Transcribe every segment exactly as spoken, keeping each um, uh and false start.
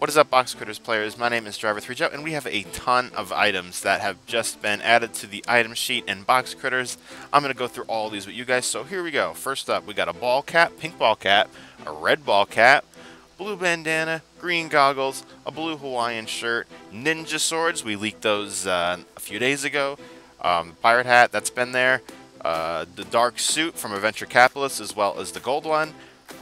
What is up, Box Critters players? My name is Driver three Jo, and we have a ton of items that have just been added to the item sheet in Box Critters. I'm going to go through all these with you guys, so here we go. First up, we got a ball cap, pink ball cap, a red ball cap, blue bandana, green goggles, a blue Hawaiian shirt, ninja swords, we leaked those uh, a few days ago, um, pirate hat, that's been there, uh, the dark suit from Adventure Capitalists, as well as the gold one,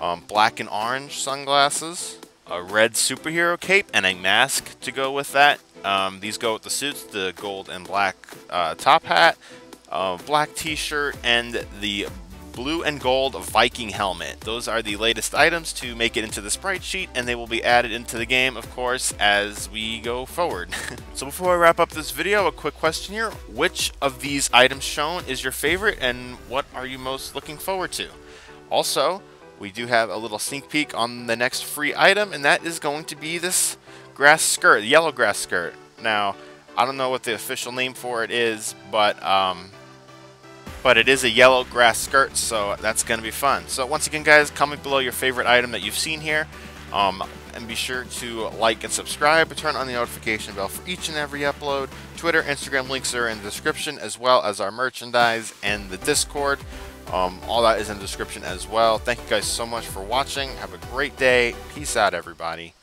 um, black and orange sunglasses, a red superhero cape, and a mask to go with that. Um, these go with the suits, the gold and black uh, top hat, uh, black t-shirt, and the blue and gold Viking helmet. Those are the latest items to make it into the sprite sheet, and they will be added into the game, of course, as we go forward. So before I wrap up this video, a quick question here. Which of these items shown is your favorite, and what are you most looking forward to? Also, we do have a little sneak peek on the next free item, and that is going to be this grass skirt, yellow grass skirt. Now, I don't know what the official name for it is, but um, but it is a yellow grass skirt, so that's going to be fun. So once again, guys, comment below your favorite item that you've seen here, um, and be sure to like and subscribe, and turn on the notification bell for each and every upload. Twitter, Instagram links are in the description, as well as our merchandise and the Discord. Um, all that is in the description as well. Thank you guys so much for watching. Have a great day. Peace out, everybody.